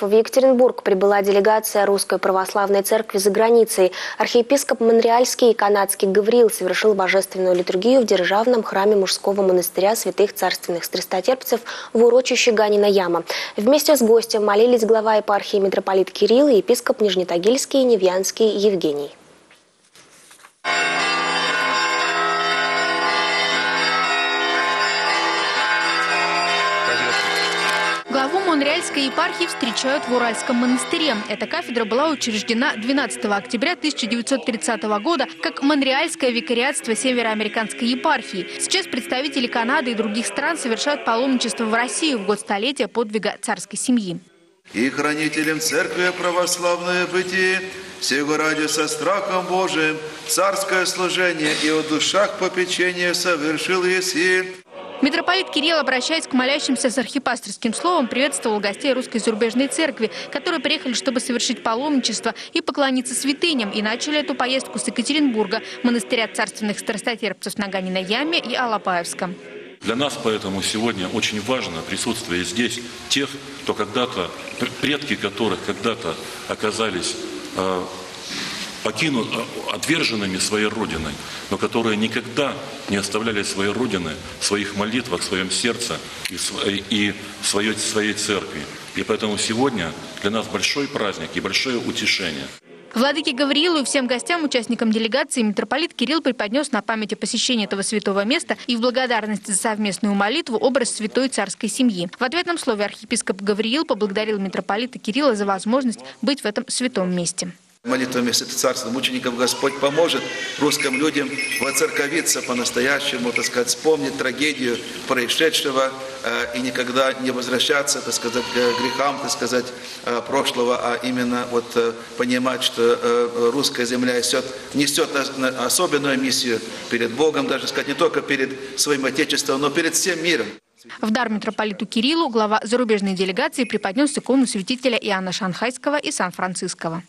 В Екатеринбург прибыла делегация Русской Православной Церкви за границей. Архиепископ Монреальский и Канадский Гавриил совершил божественную литургию в Державном храме мужского монастыря святых Царственных страстотерпцев в урочище Ганина Яма. Вместе с гостем молились глава епархии митрополит Кирилл и епископ Нижнетагильский и Невьянский Евгений. Главу Монреальской епархии встречают в Уральском монастыре. Эта кафедра была учреждена 12 октября 1930 года как Монреальское викариатство Североамериканской епархии. Сейчас представители Канады и других стран совершают паломничество в Россию в год столетия подвига царской семьи. И хранителем церкви православное бытие, всего ради со страхом Божиим, царское служение и о душах попечение совершил еси. Митрополит Кирилл, обращаясь к молящимся с архипасторским словом, приветствовал гостей Русской зарубежной церкви, которые приехали, чтобы совершить паломничество и поклониться святыням, и начали эту поездку с Екатеринбурга, монастыря царственных страстотерпцев на Ганиной Яме и Алапаевска. Для нас поэтому сегодня очень важно присутствие здесь тех, кто когда-то, предки которых когда-то оказались отверженными своей родиной, но которые никогда не оставляли своей родины, в своих молитвах, в своем сердце и в своей церкви. И поэтому сегодня для нас большой праздник и большое утешение. Владыке Гавриилу и всем гостям, участникам делегации, митрополит Кирилл преподнес на память о посещении этого святого места и в благодарность за совместную молитву образ святой царской семьи. В ответном слове архиепископ Гавриил поблагодарил митрополита Кирилла за возможность быть в этом святом месте. Молитвами святых царства мучеников Господь поможет русским людям воцерковиться по-настоящему, так сказать, вспомнить трагедию происшедшего и никогда не возвращаться, так сказать, к грехам, так сказать, прошлого, а именно вот понимать, что русская земля несет особенную миссию перед Богом, даже, сказать, не только перед своим Отечеством, но перед всем миром. В дар митрополиту Кириллу глава зарубежной делегации преподнес икону святителя Иоанна Шанхайского и Сан-Франциского.